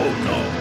Oh no.